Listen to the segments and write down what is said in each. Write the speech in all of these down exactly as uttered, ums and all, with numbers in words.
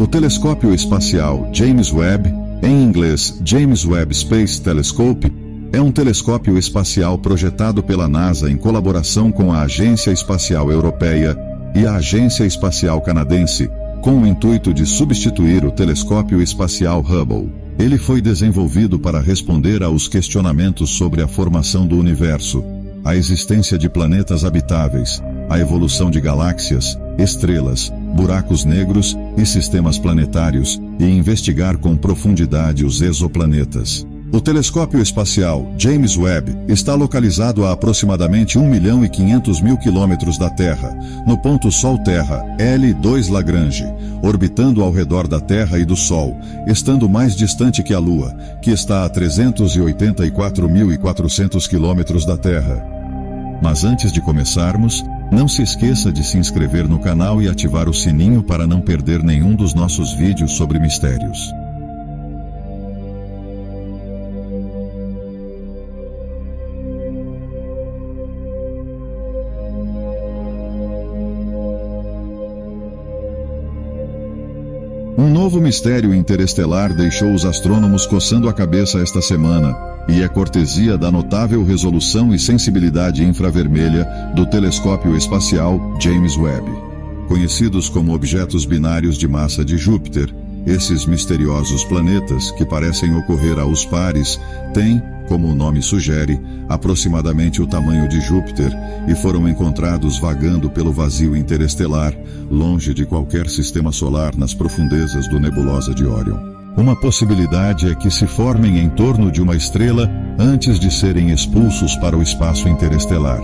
o telescópio espacial James Webb, em inglês James Webb Space Telescope, é um telescópio espacial projetado pela NASA em colaboração com a Agência Espacial Europeia e a Agência Espacial Canadense, com o intuito de substituir o telescópio espacial Hubble. Ele foi desenvolvido para responder aos questionamentos sobre a formação do universo, a existência de planetas habitáveis, a evolução de galáxias, estrelas, buracos negros e sistemas planetários, e investigar com profundidade os exoplanetas. O telescópio espacial James Webb está localizado a aproximadamente um milhão e quinhentos mil quilômetros da Terra, no ponto Sol-Terra L dois Lagrange, orbitando ao redor da Terra e do Sol, estando mais distante que a Lua, que está a trezentos e oitenta e quatro mil e quatrocentos quilômetros da Terra. Mas antes de começarmos, não se esqueça de se inscrever no canal e ativar o sininho para não perder nenhum dos nossos vídeos sobre mistérios. Um novo mistério interestelar deixou os astrônomos coçando a cabeça esta semana, e é cortesia da notável resolução e sensibilidade infravermelha do telescópio espacial James Webb. Conhecidos como objetos binários de massa de Júpiter, esses misteriosos planetas, que parecem ocorrer aos pares, têm, como o nome sugere, aproximadamente o tamanho de Júpiter, e foram encontrados vagando pelo vazio interestelar, longe de qualquer sistema solar, nas profundezas do nebulosa de Órion. Uma possibilidade é que se formem em torno de uma estrela antes de serem expulsos para o espaço interestelar,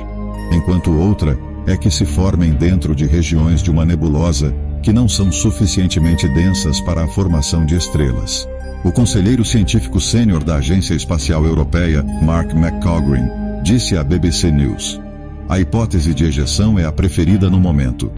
enquanto outra é que se formem dentro de regiões de uma nebulosa que não são suficientemente densas para a formação de estrelas. O conselheiro científico sênior da Agência Espacial Europeia, Mark McCaughey, disse à B B C News: "A hipótese de ejeção é a preferida no momento.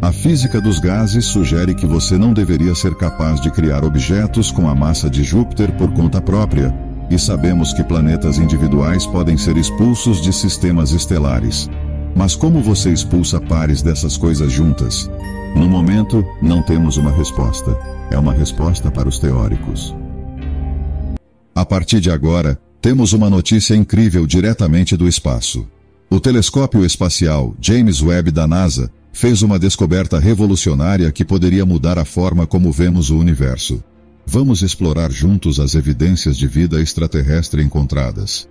A física dos gases sugere que você não deveria ser capaz de criar objetos com a massa de Júpiter por conta própria, e sabemos que planetas individuais podem ser expulsos de sistemas estelares. Mas como você expulsa pares dessas coisas juntas? No momento, não temos uma resposta. É uma resposta para os teóricos." A partir de agora, temos uma notícia incrível diretamente do espaço. O telescópio espacial James Webb da NASA fez uma descoberta revolucionária que poderia mudar a forma como vemos o universo. Vamos explorar juntos as evidências de vida extraterrestre encontradas.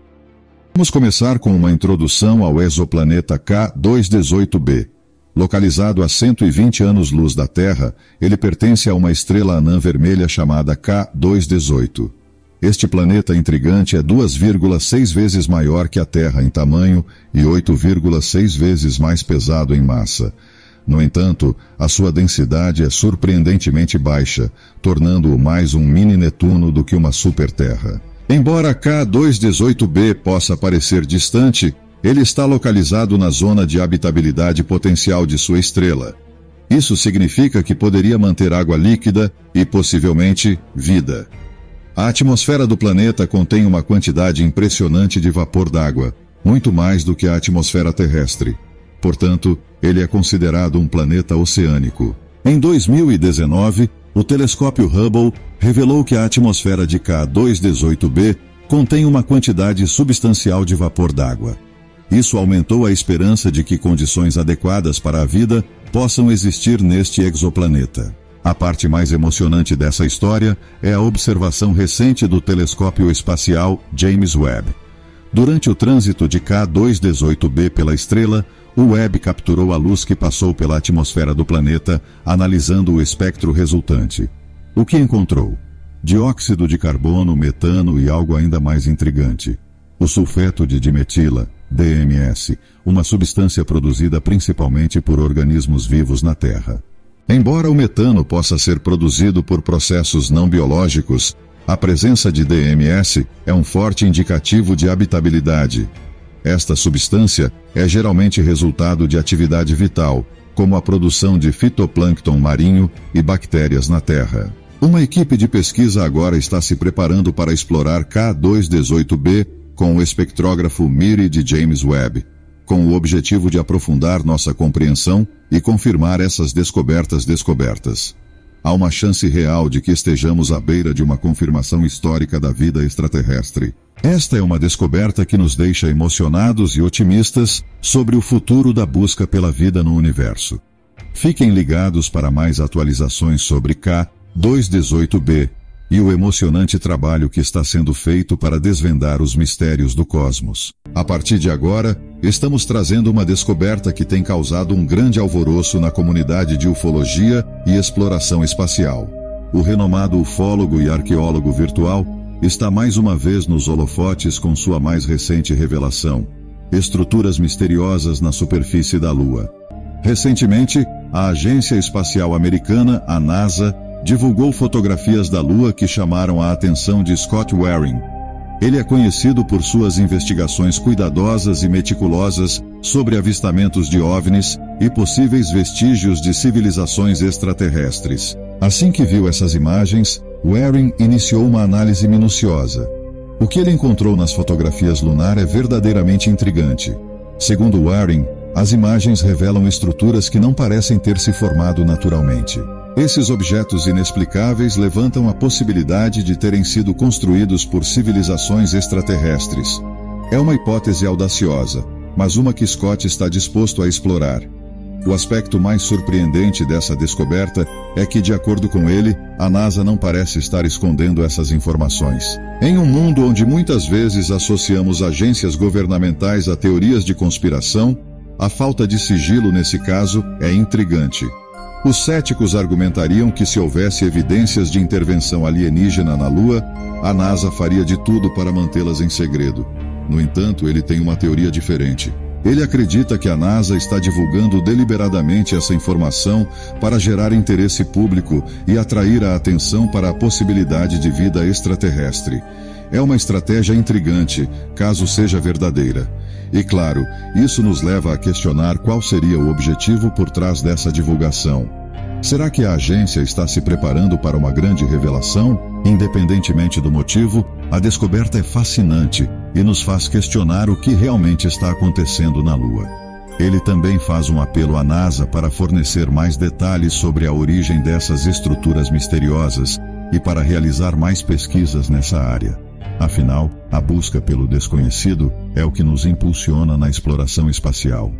Vamos começar com uma introdução ao exoplaneta K dois dezoito b. Localizado a cento e vinte anos-luz da Terra, ele pertence a uma estrela anã vermelha chamada K dois dezoito. Este planeta intrigante é duas vírgula seis vezes maior que a Terra em tamanho e oito vírgula seis vezes mais pesado em massa. No entanto, a sua densidade é surpreendentemente baixa, tornando-o mais um mini-Netuno do que uma superterra. Embora K dois dezoito b possa parecer distante, ele está localizado na zona de habitabilidade potencial de sua estrela. Isso significa que poderia manter água líquida e, possivelmente, vida. A atmosfera do planeta contém uma quantidade impressionante de vapor d'água, muito mais do que a atmosfera terrestre. Portanto, ele é considerado um planeta oceânico. Em dois mil e dezenove, o telescópio Hubble revelou que a atmosfera de K dois dezoito b contém uma quantidade substancial de vapor d'água. Isso aumentou a esperança de que condições adequadas para a vida possam existir neste exoplaneta. A parte mais emocionante dessa história é a observação recente do telescópio espacial James Webb. Durante o trânsito de K dois dezoito b pela estrela, o Webb capturou a luz que passou pela atmosfera do planeta, analisando o espectro resultante. O que encontrou? Dióxido de carbono, metano e algo ainda mais intrigante: o sulfeto de dimetila, D M S, uma substância produzida principalmente por organismos vivos na Terra. Embora o metano possa ser produzido por processos não biológicos, a presença de D M S é um forte indicativo de habitabilidade. Esta substância é geralmente resultado de atividade vital, como a produção de fitoplâncton marinho e bactérias na Terra. Uma equipe de pesquisa agora está se preparando para explorar K dois dezoito b com o espectrógrafo MIRI de James Webb, com o objetivo de aprofundar nossa compreensão e confirmar essas descobertas descobertas. há uma chance real de que estejamos à beira de uma confirmação histórica da vida extraterrestre. Esta é uma descoberta que nos deixa emocionados e otimistas sobre o futuro da busca pela vida no universo. Fiquem ligados para mais atualizações sobre K dois dezoito b e o emocionante trabalho que está sendo feito para desvendar os mistérios do cosmos. A partir de agora, estamos trazendo uma descoberta que tem causado um grande alvoroço na comunidade de ufologia e exploração espacial. O renomado ufólogo e arqueólogo virtual está mais uma vez nos holofotes com sua mais recente revelação: estruturas misteriosas na superfície da Lua. Recentemente, a Agência Espacial Americana, a NASA, divulgou fotografias da Lua que chamaram a atenção de Scott Waring. Ele é conhecido por suas investigações cuidadosas e meticulosas sobre avistamentos de OVNIs e possíveis vestígios de civilizações extraterrestres. Assim que viu essas imagens, Waring iniciou uma análise minuciosa. O que ele encontrou nas fotografias lunar é verdadeiramente intrigante. Segundo Waring, as imagens revelam estruturas que não parecem ter se formado naturalmente. Esses objetos inexplicáveis levantam a possibilidade de terem sido construídos por civilizações extraterrestres. É uma hipótese audaciosa, mas uma que Scott está disposto a explorar. O aspecto mais surpreendente dessa descoberta é que, de acordo com ele, a NASA não parece estar escondendo essas informações. Em um mundo onde muitas vezes associamos agências governamentais a teorias de conspiração, a falta de sigilo nesse caso é intrigante. Os céticos argumentariam que, se houvesse evidências de intervenção alienígena na Lua, a NASA faria de tudo para mantê-las em segredo. No entanto, ele tem uma teoria diferente. Ele acredita que a NASA está divulgando deliberadamente essa informação para gerar interesse público e atrair a atenção para a possibilidade de vida extraterrestre. É uma estratégia intrigante, caso seja verdadeira. E claro, isso nos leva a questionar qual seria o objetivo por trás dessa divulgação. Será que a agência está se preparando para uma grande revelação? Independentemente do motivo, a descoberta é fascinante e nos faz questionar o que realmente está acontecendo na Lua. Ele também faz um apelo à NASA para fornecer mais detalhes sobre a origem dessas estruturas misteriosas e para realizar mais pesquisas nessa área. Afinal, a busca pelo desconhecido é o que nos impulsiona na exploração espacial.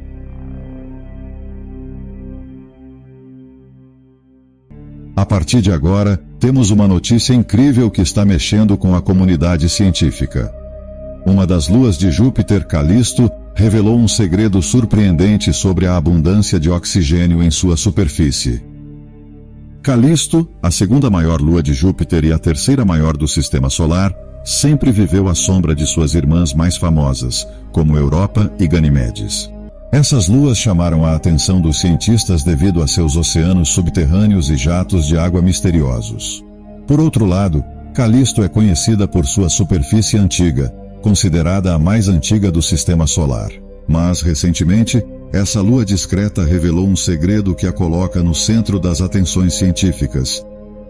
A partir de agora, temos uma notícia incrível que está mexendo com a comunidade científica. Uma das luas de Júpiter, Calixto, revelou um segredo surpreendente sobre a abundância de oxigênio em sua superfície. Calixto, a segunda maior lua de Júpiter e a terceira maior do Sistema Solar, sempre viveu à sombra de suas irmãs mais famosas, como Europa e Ganímedes. Essas luas chamaram a atenção dos cientistas devido a seus oceanos subterrâneos e jatos de água misteriosos. Por outro lado, Calixto é conhecida por sua superfície antiga, considerada a mais antiga do Sistema Solar. Mas, recentemente, essa lua discreta revelou um segredo que a coloca no centro das atenções científicas.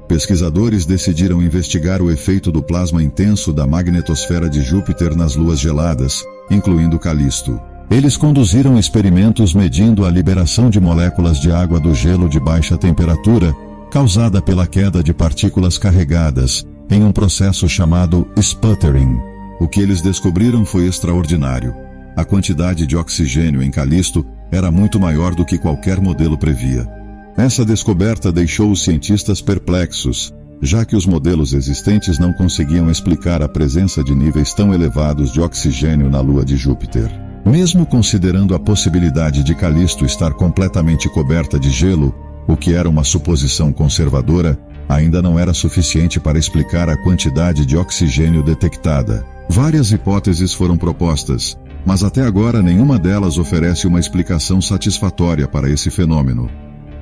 Pesquisadores decidiram investigar o efeito do plasma intenso da magnetosfera de Júpiter nas luas geladas, incluindo Calixto. Eles conduziram experimentos medindo a liberação de moléculas de água do gelo de baixa temperatura, causada pela queda de partículas carregadas, em um processo chamado sputtering. O que eles descobriram foi extraordinário. A quantidade de oxigênio em Calixto era muito maior do que qualquer modelo previa. Essa descoberta deixou os cientistas perplexos, já que os modelos existentes não conseguiam explicar a presença de níveis tão elevados de oxigênio na Lua de Júpiter. Mesmo considerando a possibilidade de Calixto estar completamente coberta de gelo, o que era uma suposição conservadora, ainda não era suficiente para explicar a quantidade de oxigênio detectada. Várias hipóteses foram propostas, mas até agora nenhuma delas oferece uma explicação satisfatória para esse fenômeno.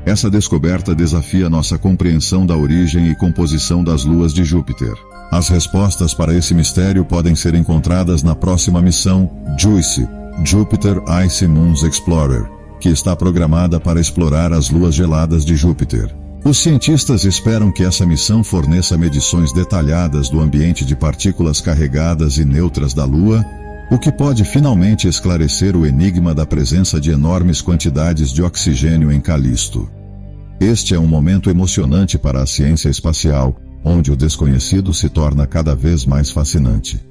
Essa descoberta desafia nossa compreensão da origem e composição das luas de Júpiter. As respostas para esse mistério podem ser encontradas na próxima missão JUICE, Jupiter Ice Moons Explorer, que está programada para explorar as luas geladas de Júpiter. Os cientistas esperam que essa missão forneça medições detalhadas do ambiente de partículas carregadas e neutras da Lua, o que pode finalmente esclarecer o enigma da presença de enormes quantidades de oxigênio em Calixto. Este é um momento emocionante para a ciência espacial, onde o desconhecido se torna cada vez mais fascinante.